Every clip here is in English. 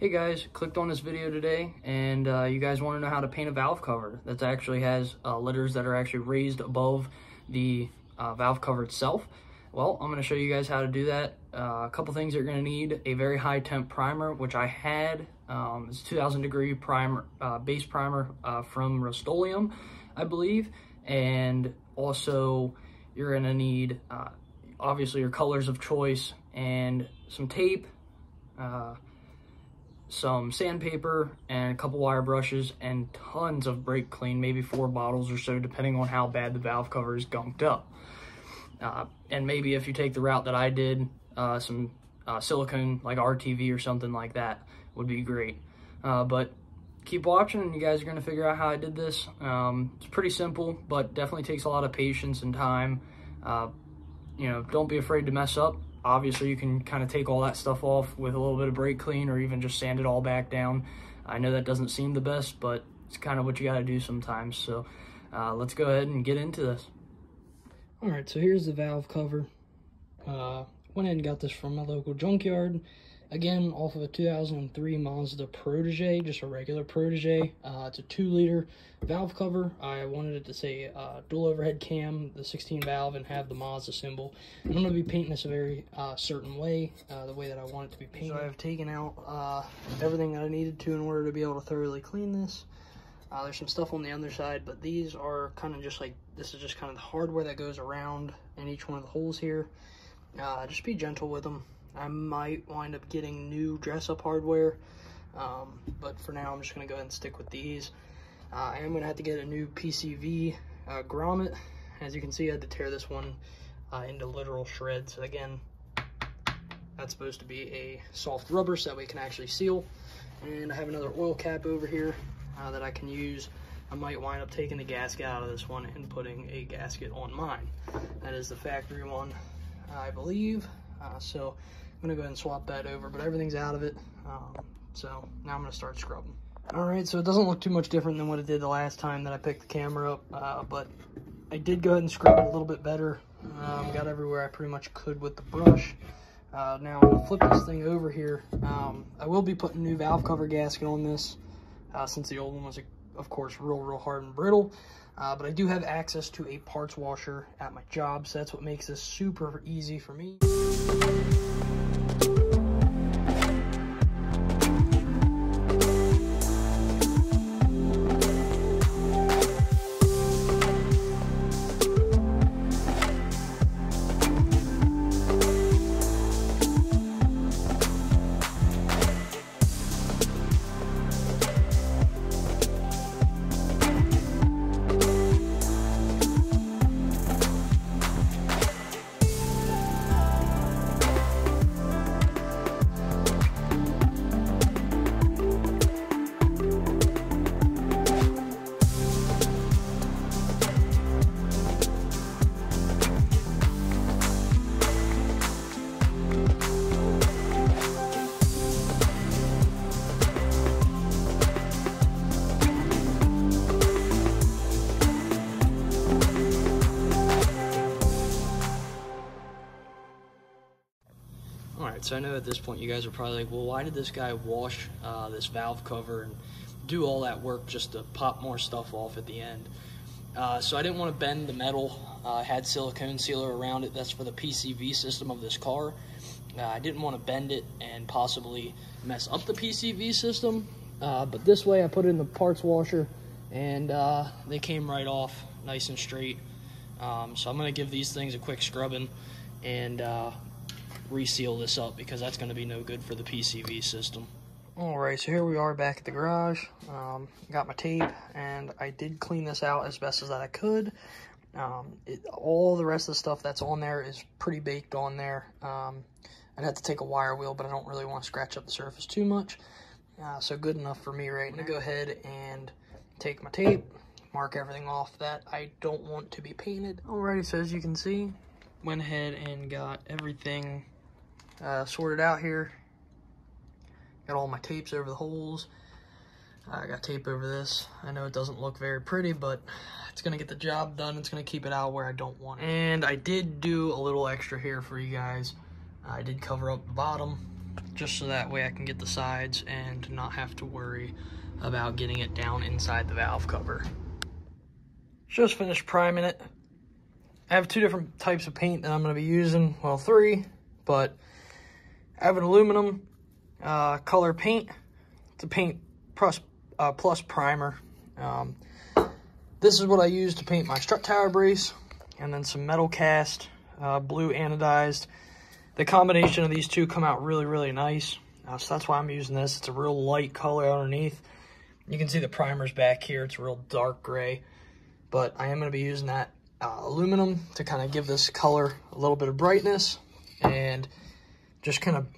Hey guys, clicked on this video today and you guys want to know how to paint a valve cover that actually has letters that are actually raised above the valve cover itself. Well, I'm going to show you guys how to do that. A couple things you're going to need: a very high temp primer, which I had. It's 2000 degree primer, base primer from Rust-Oleum, I believe. And also you're going to need obviously your colors of choice and some tape, some sandpaper and a couple wire brushes and tons of brake clean, maybe 4 bottles or so, depending on how bad the valve cover is gunked up. And maybe if you take the route that I did, some silicone like RTV or something like that would be great. But keep watching and you guys are going to figure out how I did this. It's pretty simple, but definitely takes a lot of patience and time. You know, don't be afraid to mess up. Obviously, you can kind of take all that stuff off with a little bit of brake clean or even just sand it all back down. I know that doesn't seem the best, but it's kind of what you got to do sometimes. So let's go ahead and get into this. All right, so here's the valve cover. Went ahead and got this from my local junkyard. Again, off of a 2003 Mazda Protégé, just a regular Protégé. It's a 2-liter valve cover. I wanted it to say dual overhead cam, the 16 valve, and have the Mazda symbol. And I'm going to be painting this a very certain way, the way that I want it to be painted. So I've taken out everything that I needed to in order to be able to thoroughly clean this. There's some stuff on the underside, but these are kind of just like, this is just kind of the hardware that goes around in each one of the holes here. Just be gentle with them. I might wind up getting new dress-up hardware, but for now I'm just going to go ahead and stick with these. I am going to have to get a new PCV grommet. As you can see, I had to tear this one into literal shreds. Again, that's supposed to be a soft rubber so that we can actually seal. And I have another oil cap over here that I can use. I might wind up taking the gasket out of this one and putting a gasket on mine. That is the factory one, I believe. So I'm going to go ahead and swap that over, but everything's out of it. So now I'm going to start scrubbing. All right, so it doesn't look too much different than what it did the last time that I picked the camera up, but I did go ahead and scrub it a little bit better. Got everywhere I pretty much could with the brush. Now I'm going to flip this thing over here. I will be putting a new valve cover gasket on this since the old one was, of course, real hard and brittle. But I do have access to a parts washer at my job, so that's what makes this super easy for me. So I know at this point you guys are probably like, well, why did this guy wash this valve cover and do all that work just to pop more stuff off at the end? So I didn't want to bend the metal. I had silicone sealer around it. That's for the PCV system of this car. I didn't want to bend it and possibly mess up the PCV system, but this way I put it in the parts washer and they came right off nice and straight. So I'm going to give these things a quick scrubbing and reseal this up because that's going to be no good for the PCV system. All right, so here we are back at the garage. Got my tape and I did clean this out as best as that I could. All the rest of the stuff that's on there is pretty baked on there. I'd have to take a wire wheel, but I don't really want to scratch up the surface too much. So good enough for me right now. I'm gonna go ahead and take my tape, mark everything off that I don't want to be painted. Alrighty, so as you can see, went ahead and got everything sorted out here. Got all my tapes over the holes. I got tape over this. I know it doesn't look very pretty, but it's gonna get the job done. It's gonna keep it out where I don't want it. And I did do a little extra here for you guys. I did cover up the bottom just so that way I can get the sides and not have to worry about getting it down inside the valve cover. Just finished priming it. I have two different types of paint that I'm going to be using, well, three, but I have an aluminum color paint. It's a paint plus primer. This is what I use to paint my strut tower brace, and then some metal cast blue anodized. The combination of these two come out really, really nice, so that's why I'm using this. It's a real light color underneath. You can see the primer's back here. It's a real dark gray, but I am going to be using that aluminum to kind of give this color a little bit of brightness and just kind of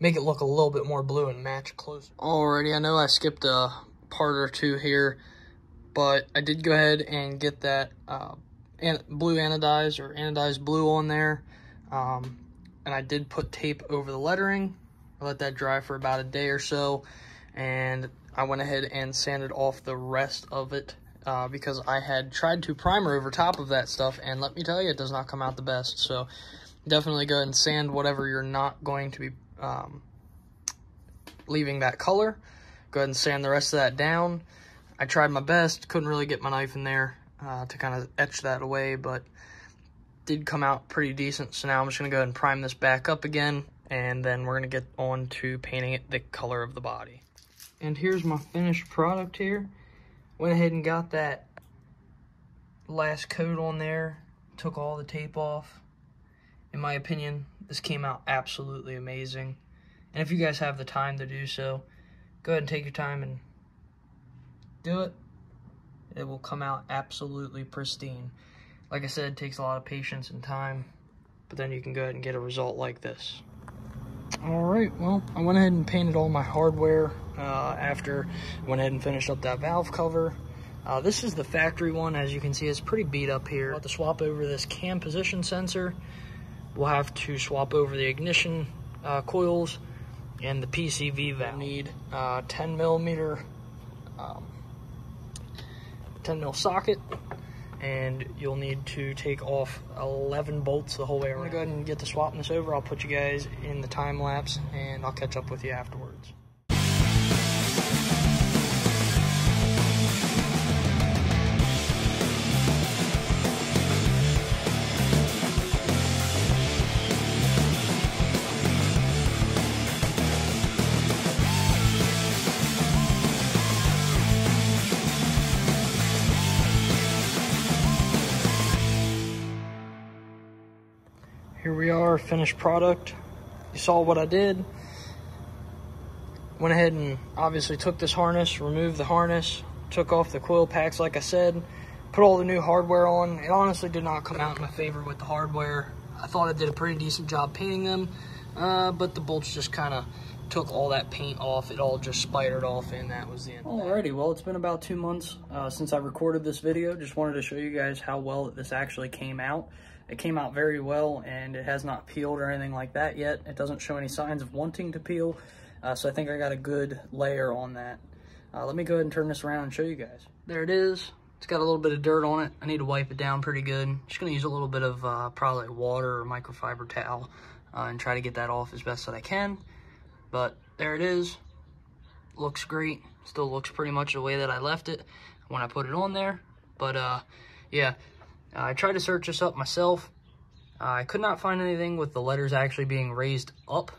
make it look a little bit more blue and match closer. Alrighty, I know I skipped a part or two here, but I did go ahead and get that blue anodized or anodized blue on there, and I did put tape over the lettering. I let that dry for about a day or so, and I went ahead and sanded off the rest of it. Because I had tried to primer over top of that stuff, and let me tell you, it does not come out the best. So definitely go ahead and sand whatever you're not going to be leaving that color. Go ahead and sand the rest of that down. I tried my best, couldn't really get my knife in there to kind of etch that away, but did come out pretty decent. So now I'm just going to go ahead and prime this back up again, and then we're going to get on to painting it the color of the body. And here's my finished product here. Went ahead and got that last coat on there, took all the tape off. In my opinion, this came out absolutely amazing. And if you guys have the time to do so, go ahead and take your time and do it. It will come out absolutely pristine. Like I said, it takes a lot of patience and time, but then you can go ahead and get a result like this. All right, well, I went ahead and painted all my hardware after I went ahead and finished up that valve cover. This is the factory one. As you can see, it's pretty beat up here. I'll have to swap over this cam position sensor. We'll have to swap over the ignition coils and the PCV valve. We'll need 10 mil socket, and you'll need to take off 11 bolts the whole way around. I'm gonna go ahead and get to swapping this over. I'll put you guys in the time lapse, and I'll catch up with you afterwards. Here we are, finished product. You saw what I did. Went ahead and obviously took this harness, removed the harness, took off the coil packs like I said, put all the new hardware on. It honestly did not come out in my favor with the hardware. I thought I did a pretty decent job painting them, but the bolts just kind of took all that paint off. It all just spidered off, and that was the end. Alrighty, well, it's been about 2 months since I recorded this video. Just wanted to show you guys how well this actually came out. It came out very well, and it has not peeled or anything like that yet. It doesn't show any signs of wanting to peel, so I think I got a good layer on that. Let me go ahead and turn this around and show you guys. There it is. It's got a little bit of dirt on it. I need to wipe it down pretty good. I'm just going to use a little bit of probably water or microfiber towel and try to get that off as best that I can. But there it is. Looks great. Still looks pretty much the way that I left it when I put it on there. But yeah. I tried to search this up myself. I could not find anything with the letters actually being raised up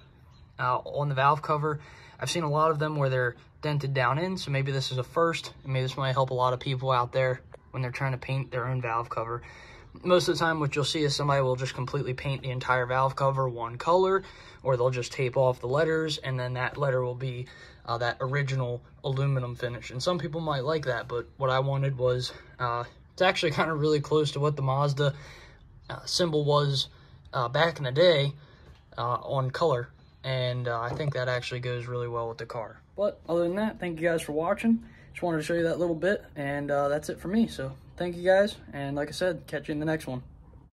on the valve cover. I've seen a lot of them where they're dented down in, so maybe this is a first, and maybe this might help a lot of people out there when they're trying to paint their own valve cover. Most of the time, what you'll see is somebody will just completely paint the entire valve cover one color, or they'll just tape off the letters, and then that letter will be that original aluminum finish. And some people might like that, but what I wanted was... it's actually kind of really close to what the Mazda symbol was back in the day on color, and I think that actually goes really well with the car. But other than that, thank you guys for watching. Just wanted to show you that little bit, and that's it for me. So thank you guys, and like I said, catch you in the next one.